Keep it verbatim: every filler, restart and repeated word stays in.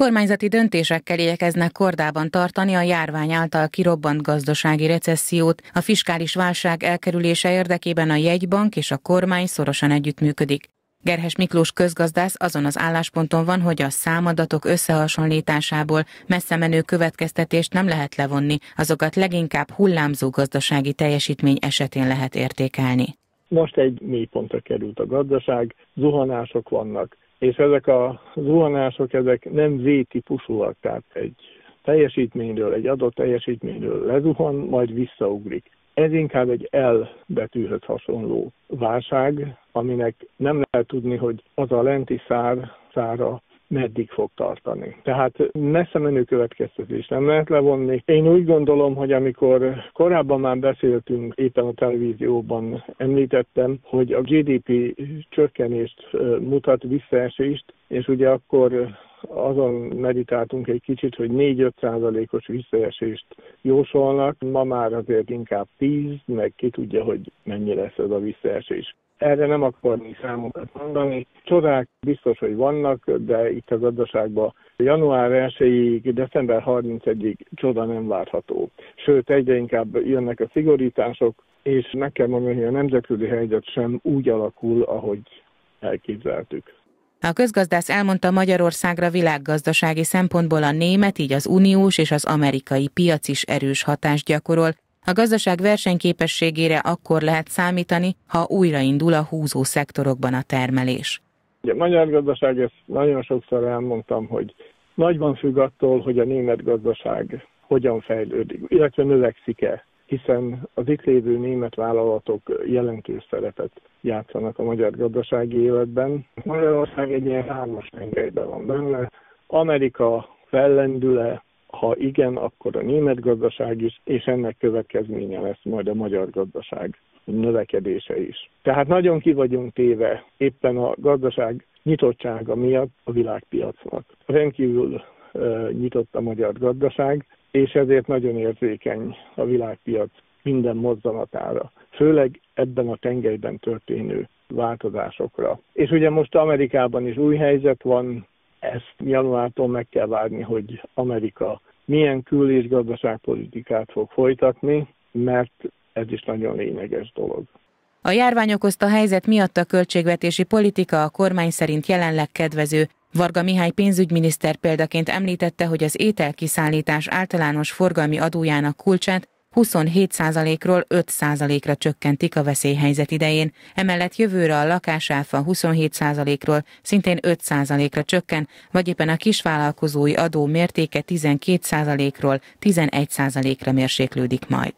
Kormányzati döntésekkel igyekeznek kordában tartani a járvány által kirobbant gazdasági recessziót. A fiskális válság elkerülése érdekében a jegybank és a kormány szorosan együttműködik. Gerhes Miklós közgazdász azon az állásponton van, hogy a számadatok összehasonlításából messzemenő következtetést nem lehet levonni, azokat leginkább hullámzó gazdasági teljesítmény esetén lehet értékelni. Most egy mélypontra került a gazdaság, zuhanások vannak, és ezek a zuhanások ezek nem V-típusúak, tehát egy teljesítményről, egy adott teljesítményről lezuhan, majd visszaugrik. Ez inkább egy L betűhöz hasonló válság, aminek nem lehet tudni, hogy az a lenti szár szára meddig fog tartani. Tehát messze menő következtetés nem lehet levonni. Én úgy gondolom, hogy amikor korábban már beszéltünk, éppen a televízióban említettem, hogy a G D P csökkenést mutat, visszaesést, és ugye akkor azon meditáltunk egy kicsit, hogy négy-öt százalékos visszaesést jósolnak, ma már azért inkább tíz, meg ki tudja, hogy mennyi lesz ez a visszaesés. Erre nem akarni számokat mondani. Csodák biztos, hogy vannak, de itt a gazdaságban január elsejéig, december harmincadikáig csoda nem várható. Sőt, egyre inkább jönnek a szigorítások, és meg kell mondani, hogy a nemzetközi helyzet sem úgy alakul, ahogy elképzeltük. A közgazdász elmondta, Magyarországra világgazdasági szempontból a német, így az uniós és az amerikai piac is erős hatást gyakorol. A gazdaság versenyképességére akkor lehet számítani, ha újraindul a húzó szektorokban a termelés. A magyar gazdaság, ezt nagyon sokszor elmondtam, hogy nagyban függ attól, hogy a német gazdaság hogyan fejlődik, illetve növekszik-e, hiszen az itt lévő német vállalatok jelentős szerepet játszanak a magyar gazdasági életben. Magyarország egy ilyen hármas tengelyben van benne. Amerika fellendül-e? Ha igen, akkor a német gazdaság is, és ennek következménye lesz majd a magyar gazdaság növekedése is. Tehát nagyon ki vagyunk téve éppen a gazdaság nyitottsága miatt a világpiacnak. Rendkívül uh, nyitott a magyar gazdaság, és ezért nagyon érzékeny a világpiac minden mozzanatára, főleg ebben a tengelyben történő változásokra. És ugye most Amerikában is új helyzet van, ezt januártól meg kell várni, hogy Amerika milyen kül- és gazdaságpolitikát fog folytatni, mert ez is nagyon lényeges dolog. A járvány okozta helyzet miatt a költségvetési politika a kormány szerint jelenleg kedvező. Varga Mihály pénzügyminiszter példaként említette, hogy az ételkiszállítás általános forgalmi adójának kulcsát huszonhét százalékról öt százalékra csökkentik a veszélyhelyzet idején, emellett jövőre a lakásáfa huszonhét százalékról szintén öt százalékra csökken, vagy éppen a kisvállalkozói adó mértéke tizenkét százalékról tizenegy százalékra mérséklődik majd.